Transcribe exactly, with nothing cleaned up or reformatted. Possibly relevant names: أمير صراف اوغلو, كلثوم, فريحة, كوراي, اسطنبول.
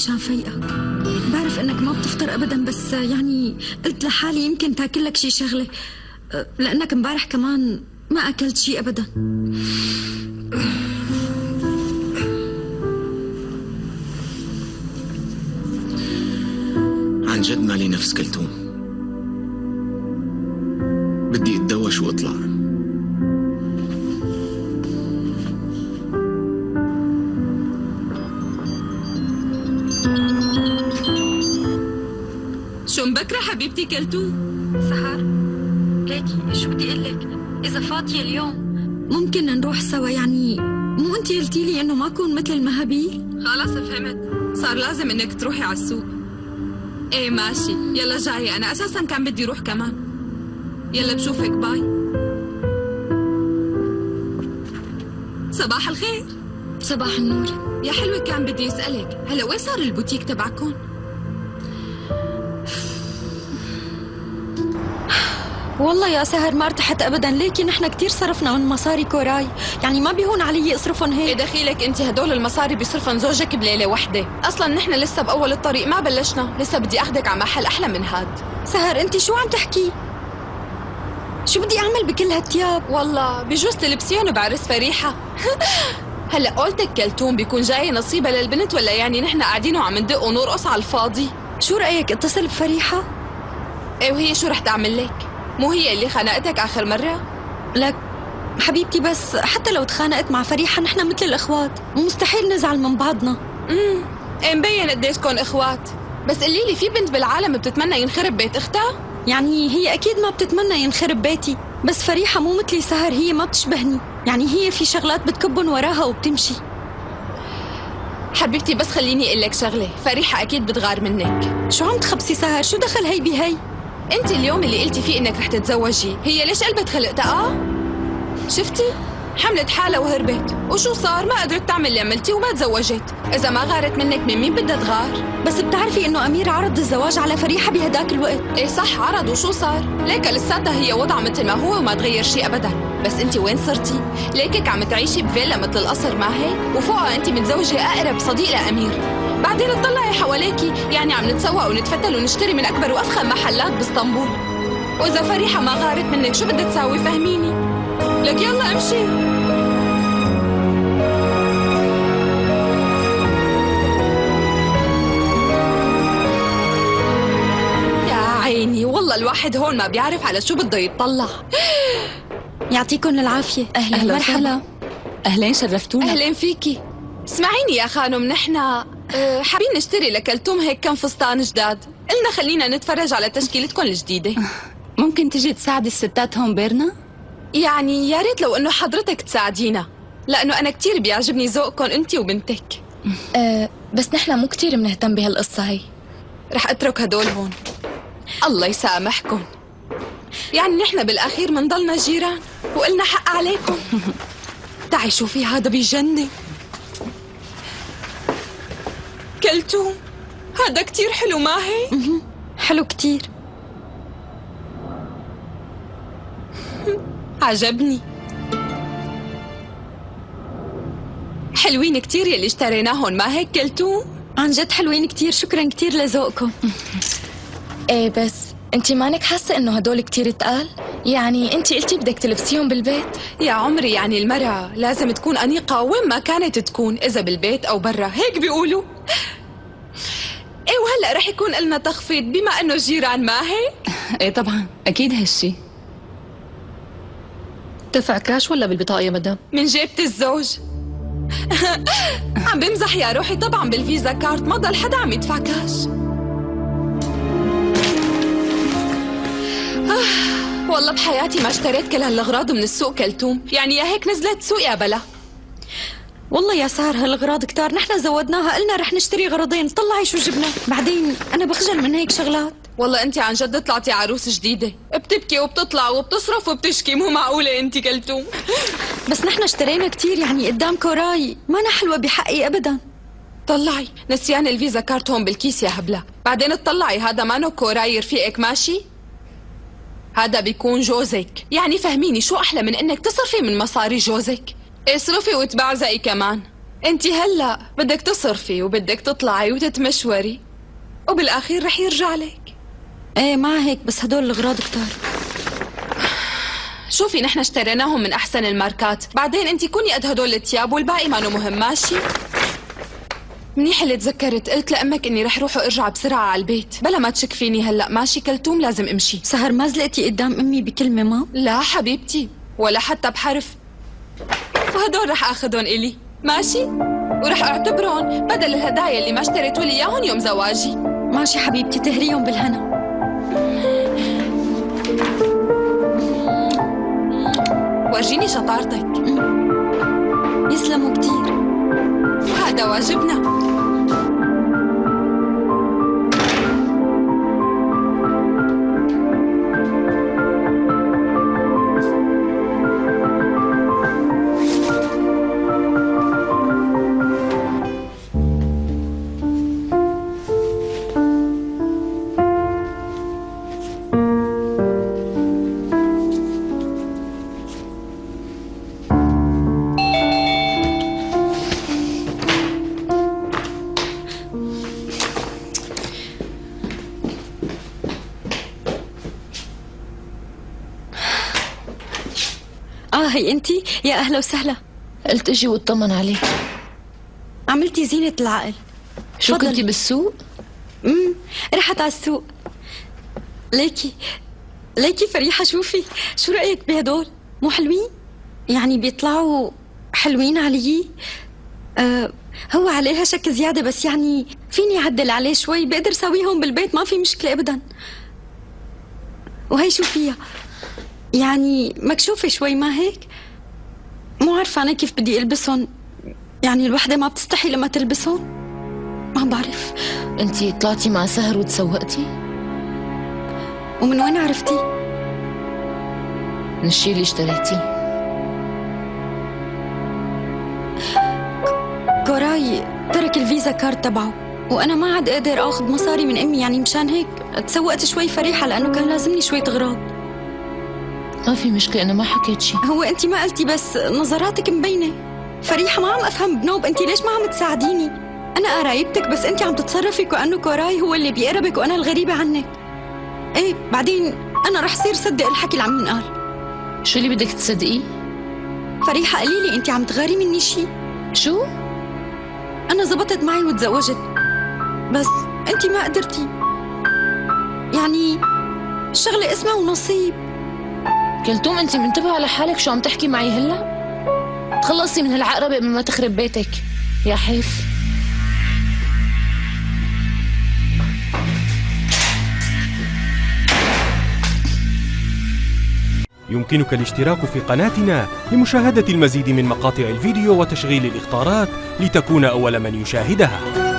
مشان فايقك. بعرف انك ما بتفطر ابدا، بس يعني قلت لحالي يمكن تاكل لك شي شغله، لانك امبارح كمان ما اكلت شي ابدا. عن جد مالي نفس كلثوم، بدي اتدوش واطلع. شو مبكرة حبيبتي كلثوم؟ سحر ليكي شو بدي اقول لك، إذا فاضية اليوم ممكن نروح سوا. يعني مو أنت قلتي لي إنه ما أكون مثل المهابيل؟ خلص فهمت، صار لازم إنك تروحي على السوق. إيه ماشي، يلا جاي، أنا أساساً كان بدي روح كمان. يلا بشوفك، باي. صباح الخير. صباح النور يا حلوة. كان بدي أسألك، هلا وين صار البوتيك تبعكم؟ والله يا سهر ما ارتحت ابدا، ليكي نحن كثير صرفنا من مصاري كوراي، يعني ما بيهون علي اصرفهم هيك. ايه دخيلك انت، هدول المصاري بيصرفهم زوجك بليله وحده، اصلا نحن لسه باول الطريق ما بلشنا، لسه بدي اخذك على محل احلى من هاد. سهر انت شو عم تحكي؟ شو بدي اعمل بكل هالثياب؟ والله بجوز تلبسيهم بعرس فريحه. هلا قولتك كلثوم بيكون جاي نصيبه للبنت، ولا يعني نحن قاعدين وعم ندق ونرقص على الفاضي؟ شو رايك اتصل بفريحه؟ ايه وهي شو رح تعمل لك؟ مو هي اللي خانقتك آخر مرة؟ لك حبيبتي، بس حتى لو تخانقت مع فريحة نحن مثل الإخوات، مستحيل نزعل من بعضنا. امم إيه مبين قديشكم إخوات، بس قولي لي في بنت بالعالم بتتمنى ينخرب بيت إختها؟ يعني هي أكيد ما بتتمنى ينخرب بيتي، بس فريحة مو مثلي سهر، هي ما بتشبهني، يعني هي في شغلات بتكبن وراها وبتمشي. حبيبتي بس خليني أقول لك شغلة، فريحة أكيد بتغار منك. شو عم تخبصي سهر؟ شو دخل هي بهي؟ انت اليوم اللي قلتي فيه انك رح تتزوجي، هي ليش قلبت خلقتها؟ اه شفتي؟ حملت حالها وهربت، وشو صار؟ ما قدرت تعمل اللي عملتيه وما تزوجت. اذا ما غارت منك من مين بدها تغار؟ بس بتعرفي انه امير عرض الزواج على فريحه بهداك الوقت. ايه صح عرض، وشو صار؟ ليك لساتها هي وضعها مثل ما هو وما تغير شيء ابدا. بس انت وين صرتي؟ ليكك عم تعيشي بفيلا مثل القصر، ما هيك؟ وفوقها انت متزوجه اقرب صديق لامير، بعدين تطلعي حواليكي، يعني عم نتسوق ونتفتل ونشتري من اكبر وافخم محلات باسطنبول. واذا فريحه ما غارت منك شو بدها تساوي؟ فهميني لك. يلا امشي. يا عيني والله الواحد هون ما بيعرف على شو بده يتطلع. يعطيكم العافيه. اهلا أهل وسهلا. اهلين شرفتونا. اهلين فيكي. اسمعيني يا خانم، نحن حابين نشتري لكلثوم هيك كم فستان جداد، قلنا خلينا نتفرج على تشكيلتكم الجديدة. ممكن تجي تساعدي الستات هون بيرنا؟ يعني يا ريت لو انه حضرتك تساعدينا، لأنه أنا كتير بيعجبني ذوقكم أنت وبنتك. أه بس نحنا مو كتير بنهتم بهالقصة هي. رح أترك هدول هون. الله يسامحكم. يعني نحنا بالأخير منضلنا جيران وقلنا حق عليكم. تعي شوفي هذا بيجنن. كلثوم هذا كتير حلو ما هيك؟ حلو كتير. عجبني. حلوين كتير يلي اشتريناهم ما هيك كلثوم؟ عن جد حلوين كتير، شكرا كتير لذوقكم. ايه بس انتي مانك حاسة انه هدول كتير تقال؟ يعني انتي قلتي بدك تلبسيهم بالبيت؟ يا عمري يعني المرأة لازم تكون أنيقة وين ما كانت تكون، إذا بالبيت أو برا، هيك بيقولوا. ايه وهلا رح يكون لنا تخفيض بما انه جيران ما هيك؟ ايه طبعا اكيد هالشي. دفع كاش ولا بالبطاقة يا مدام؟ من جيبة الزوج. عم بمزح يا روحي، طبعا بالفيزا كارت، ما ضل حدا عم يدفع كاش. آه والله بحياتي ما اشتريت كل هالاغراض من السوق كلثوم، يعني يا هيك نزلت سوق يا بلا. والله يا سهر هالاغراض كتار، نحن زودناها، قلنا رح نشتري غرضين، طلعي شو جبنا. بعدين انا بخجل من هيك شغلات. والله انت عن جد طلعتي عروس جديده، بتبكي وبتطلع وبتصرف وبتشكي، مو معقوله انت كلثوم. بس نحن اشترينا كتير، يعني قدام كوراي ما انا حلوه بحقي ابدا. طلعي نسيان الفيزا كارت هون بالكيس يا هبله، بعدين اطلعي هذا مانو كوراي رفيقك ماشي، هذا بيكون جوزك. يعني فهميني شو احلى من انك تصرفي من مصاري جوزك؟ اصرفي وتبعزقي كمان. انت هلا بدك تصرفي وبدك تطلعي وتتمشوري وبالاخير رح يرجع لك. ايه مع هيك، بس هدول الاغراض كتار. شوفي، نحن اشتريناهم من احسن الماركات، بعدين انت كوني قد هدول التياب والباقي ما انه مهم. ماشي، منيح اللي تذكرت. قلت لامك اني رح روح وارجع بسرعه على البيت بلا ما تشك فيني. هلا ماشي كلثوم، لازم امشي. سهر ما زلقتي قدام امي بكلمه ما؟ لا حبيبتي، ولا حتى بحرف. وهدول رح اخذهم الي ماشي، ورح اعتبرهم بدل الهدايا اللي ما اشتريتوا لي اياهم يوم زواجي. ماشي حبيبتي، تهريهم بالهنا. ورجيني شطارتك. يسلموا كتير، هذا واجبنا. هي انتي، يا اهلا وسهلا. قلت اجي واطمن عليك. عملتي زينة العقل. شو فضل. كنتي بالسوق؟ امم رحت على السوق. ليكي ليكي فريحة، شوفي شو رأيك بهدول؟ مو حلوين؟ يعني بيطلعوا حلوين علي. أه هو عليها شك زيادة، بس يعني فيني اعدل عليه شوي، بقدر سويهم بالبيت ما في مشكلة ابدا. وهي شو فيها؟ يعني مكشوفة شوي ما هيك؟ مو عارفة أنا كيف بدي ألبسهم، يعني الوحدة ما بتستحي لما تلبسهم؟ ما بعرف. أنتي طلعتي مع سهر وتسوقتي؟ ومن وين عرفتي؟ من الشي اللي اشتريتيه. كوراي ترك الفيزا كارد تبعه، وأنا ما عاد قادر آخذ مصاري من أمي، يعني مشان هيك تسوقت شوي فريحة، لأنه كان لازمني شوية أغراض. ما في مشكلة، أنا ما حكيت شيء. هو أنت ما قلتي، بس نظراتك مبينة. فريحة ما عم أفهم بنوب، أنت ليش ما عم تساعديني؟ أنا قرايبتك، بس أنت عم تتصرفي كأنه كوراي هو اللي بيقربك وأنا الغريبة عنك. إيه بعدين أنا رح صير صدق الحكي اللي عم ينقال. شو اللي بدك تصدقيه؟ فريحة قولي لي، أنت عم تغاري مني شيء؟ شو؟ أنا زبطت معي وتزوجت، بس أنت ما قدرتي. يعني الشغلة اسمها ونصيب. كلثوم انت منتبهه على حالك شو عم تحكي معي هلا؟ تخلصي من هالعقربه قبل ما تخرب بيتك، يا حيف. يمكنك الاشتراك في قناتنا لمشاهده المزيد من مقاطع الفيديو وتشغيل الاخطارات لتكون اول من يشاهدها.